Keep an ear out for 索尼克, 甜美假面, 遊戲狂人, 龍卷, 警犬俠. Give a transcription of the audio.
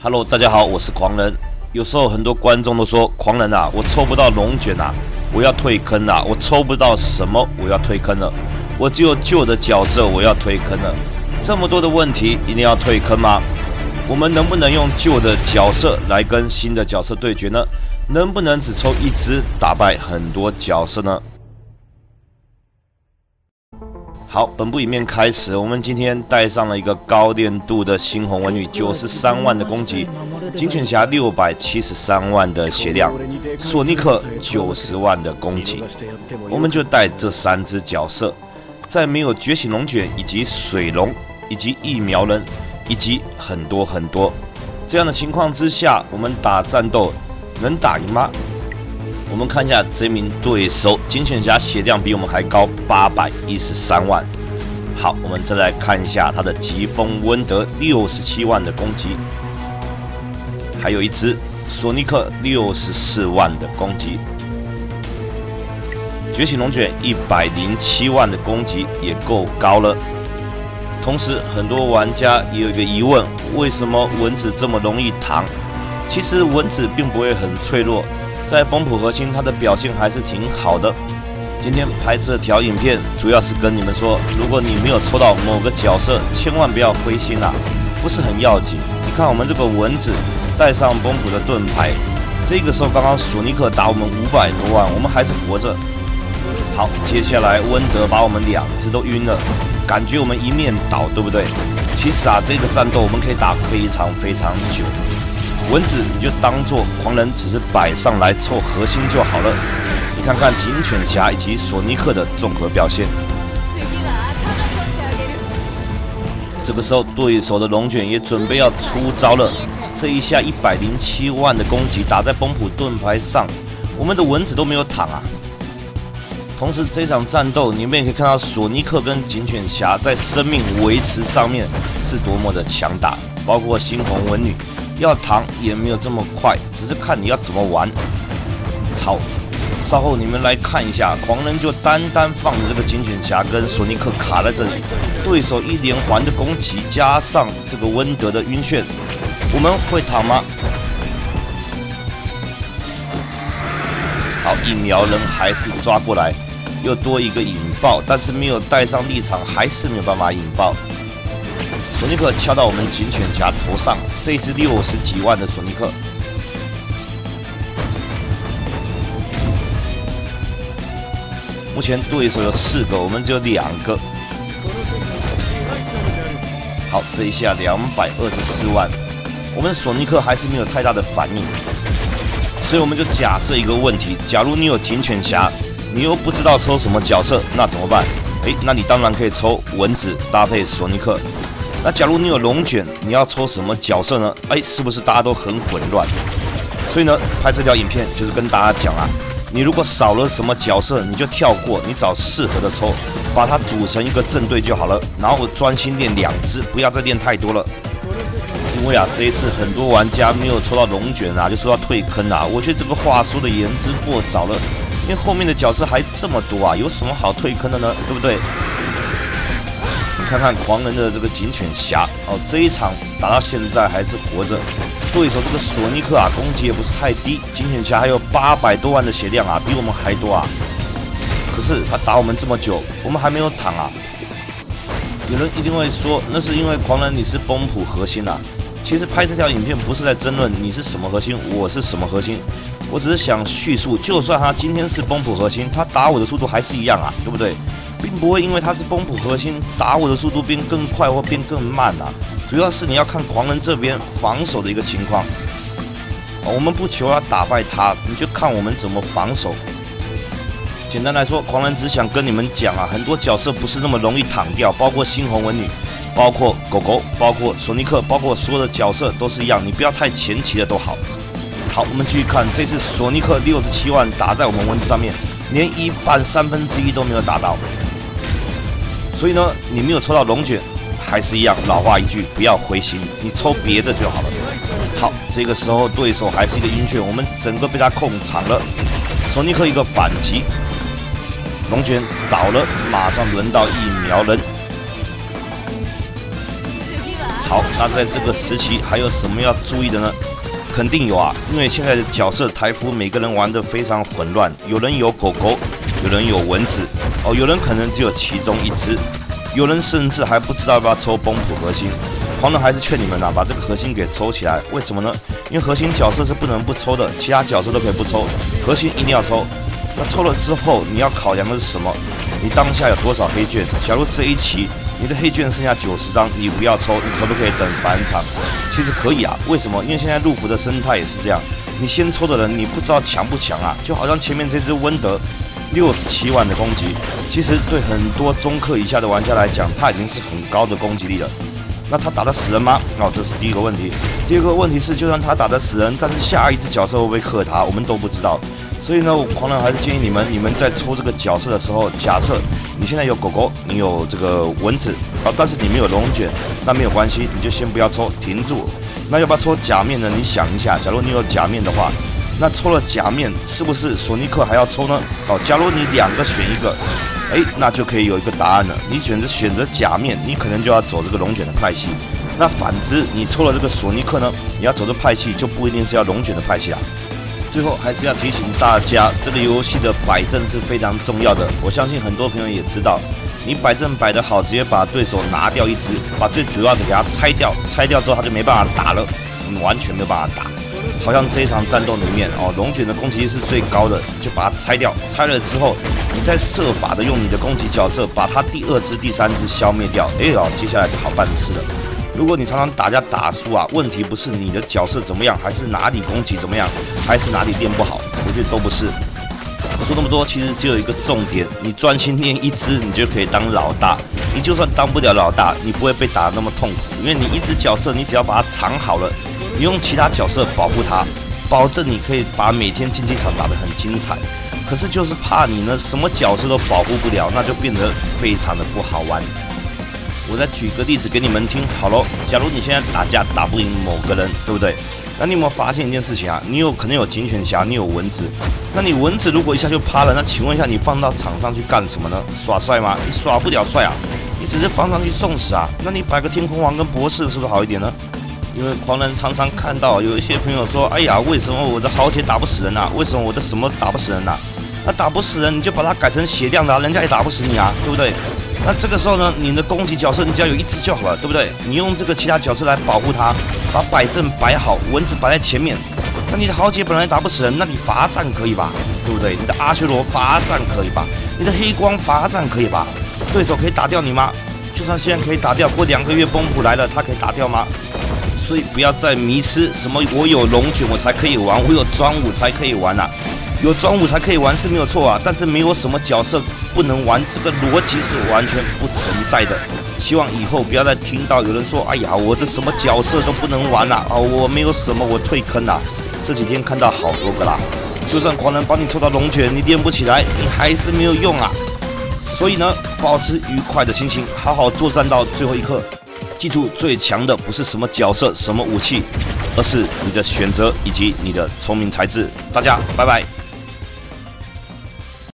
Hello， 大家好，我是狂人。有时候很多观众都说，狂人啊，我抽不到龙卷啊，我要退坑啊，我抽不到什么，我要退坑了，我只有旧的角色，我要退坑了。这么多的问题，一定要退坑吗？我们能不能用旧的角色来跟新的角色对决呢？能不能只抽一只打败很多角色呢？好，本部影片开始。我们今天带上了一个高练度的猩红文女， 93万的攻击，警犬侠673万的血量，索尼克90万的攻击。我们就带这三只角色，在没有觉醒龙卷以及水龙以及疫苗人以及很多这样的情况之下，我们打战斗能打赢吗？我们看一下这名对手，警犬侠血量比我们还高813万。好，我们再来看一下他的疾风温德67万的攻击，还有一只索尼克64万的攻击，觉醒龙卷107万的攻击也够高了。同时，很多玩家也有一个疑问：为什么蚊子这么容易躺？其实蚊子并不会很脆弱。 在崩普核心，它的表现还是挺好的。今天拍这条影片，主要是跟你们说，如果你没有抽到某个角色，千万不要灰心啊，不是很要紧。你看我们这个蚊子，带上崩普的盾牌，这个时候刚刚索尼克打我们500多万，我们还是活着。好，接下来温德把我们两只都晕了，感觉我们一面倒，对不对？其实啊，这个战斗我们可以打非常久。 蚊子你就当做狂人只是摆上来凑核心就好了。你看看警犬侠以及索尼克的综合表现。这个时候对手的龙卷也准备要出招了，这一下107万的攻击打在崩普盾牌上，我们的蚊子都没有躺啊。同时这场战斗你们也可以看到索尼克跟警犬侠在生命维持上面是多么的强大，包括猩红文女。 要躺也没有这么快，只是看你要怎么玩。好，稍后你们来看一下，狂人就单放着这个警犬侠跟索尼克卡在这里，对手一连环的攻击加上这个温德的晕眩，我们会躺吗？好，疫苗人还是抓过来，又多一个引爆，但是没有带上立场，还是没有办法引爆。 索尼克敲到我们警犬侠头上，这一只60几万的索尼克，目前对手有4个，我们只有2个。好，这一下224万，我们索尼克还是没有太大的反应，所以我们就假设一个问题：假如你有警犬侠，你又不知道抽什么角色，那怎么办？诶，那你当然可以抽蚊子搭配索尼克。 那假如你有龙卷，你要抽什么角色呢？哎，是不是大家都很混乱？所以呢，拍这条影片就是跟大家讲啊，你如果少了什么角色，你就跳过，你找适合的抽，把它组成一个正对就好了。然后专心练2只，不要再练太多了。因为啊，这一次很多玩家没有抽到龙卷啊，就说要退坑啊。我觉得这个话说的言之过早了，因为后面的角色还这么多啊，有什么好退坑的呢？对不对？ 看看狂人的这个警犬侠哦，这一场打到现在还是活着。对手这个索尼克啊，攻击也不是太低，警犬侠还有800多万的血量啊，比我们还多啊。可是他打我们这么久，我们还没有躺啊。有人一定会说，那是因为狂人你是崩普核心啊。其实拍这条影片不是在争论你是什么核心，我是什么核心，我只是想叙述，就算他今天是崩普核心，他打我的速度还是一样啊，对不对？ 并不会因为他是崩普核心，打我的速度变更快或变更慢啊。主要是你要看狂人这边防守的一个情况。我们不求要打败他，你就看我们怎么防守。简单来说，狂人只想跟你们讲啊，很多角色不是那么容易躺掉，包括猩红文女，包括狗狗，包括索尼克，包括所有的角色都是一样，你不要太前期的都好。好，我们继续看这次索尼克67万打在我们蚊子上面，连1/3都没有打到。 所以呢，你没有抽到龙卷，还是一样老话一句，不要灰心，你抽别的就好了。好，这个时候对手还是一个晕眩，我们整个被他控场了。索尼克一个反击，龙卷倒了，马上轮到疫苗人。好，那在这个时期还有什么要注意的呢？肯定有啊，因为现在的角色台服每个人玩得非常混乱，有人有狗狗，有人有蚊子，哦，有人可能只有其中一只，有人甚至还不知道要不要抽崩普核心。 狂人还是劝你们呐、把这个核心给抽起来。为什么呢？因为核心角色是不能不抽的，其他角色都可以不抽，核心一定要抽。那抽了之后，你要考量的是什么？你当下有多少黑券？假如这一期你的黑券剩下90张，你不要抽，你可不可以等返场？其实可以啊。为什么？因为现在陆服的生态也是这样，你先抽的人，你不知道强不强啊。就好像前面这只温德。 67万的攻击，其实对很多中克以下的玩家来讲，他已经是很高的攻击力了。那他打得死人吗？哦，这是第一个问题。第二个问题是，就算他打得死人，但是下一只角色会不会克他，我们都不知道。所以呢，我狂人还是建议你们在抽这个角色的时候，假设你现在有狗狗，你有这个蚊子，哦，但是你没有龙卷，那没有关系，你就先不要抽，停住。那要不要抽假面呢？你想一下，假如你有假面的话。 那抽了假面，是不是索尼克还要抽呢？哦，假如你两个选一个，哎，那就可以有一个答案了。你选择假面，你可能就要走这个龙卷的派系；那反之，你抽了这个索尼克呢，你要走的派系就不一定是要龙卷的派系啊。最后还是要提醒大家，这个游戏的摆正是非常重要的。我相信很多朋友也知道，你摆正摆得好，直接把对手拿掉一只，把最主要的给它拆掉，拆掉之后他就没办法打了，你完全没有办法打。 好像这一场战斗里面哦，龙卷的攻击力是最高的，就把它拆掉。拆了之后，你再设法的用你的攻击角色把它第二只、第三只消灭掉。哎呦，接下来就好办事了。如果你常常打架打输啊，问题不是你的角色怎么样，还是哪里攻击怎么样，还是哪里练不好，我觉得都不是。说那么多，其实只有一个重点：你专心练一只，你就可以当老大。你就算当不了老大，你不会被打得那么痛苦，因为你一只角色，你只要把它藏好了。 你用其他角色保护他，保证你可以把每天竞技场打得很精彩。可是就是怕你呢，什么角色都保护不了，那就变得非常的不好玩。我再举个例子给你们听好咯，假如你现在打架打不赢某个人，对不对？那你有没有发现一件事情啊？你有可能有警犬侠，你有蚊子，那你蚊子如果一下就趴了，那请问一下你放到场上去干什么呢？耍帅吗？你耍不了帅啊，你只是放上去送死啊。那你摆个天空王跟博士是不是好一点呢？ 因为狂人常常看到有一些朋友说：“哎呀，为什么我的豪铁打不死人啊？为什么我的什么打不死人啊？”那打不死人，你就把它改成血量的、啊，人家也打不死你啊，对不对？那这个时候呢，你的攻击角色你只要有一只就好了，对不对？你用这个其他角色来保护它，把摆正摆好，蚊子摆在前面。那你的豪铁本来打不死人，那你罚站可以吧？对不对？你的阿修罗罚站可以吧？你的黑光罚站可以吧？对手可以打掉你吗？就算现在可以打掉，过2个月崩普来了，他可以打掉吗？ 所以不要再迷失什么，我有龙卷我才可以玩，我有专武才可以玩啊，有专武才可以玩是没有错啊，但是没有什么角色不能玩，这个逻辑是完全不存在的。希望以后不要再听到有人说，哎呀，我的什么角色都不能玩啦，啊，我没有什么，我退坑啦、啊。这几天看到好多个啦，就算狂人帮你抽到龙卷，你练不起来，你还是没有用啊。所以呢，保持愉快的心情，好好作战到最后一刻。 记住，最强的不是什么角色、什么武器，而是你的选择以及你的聪明才智。大家，拜拜。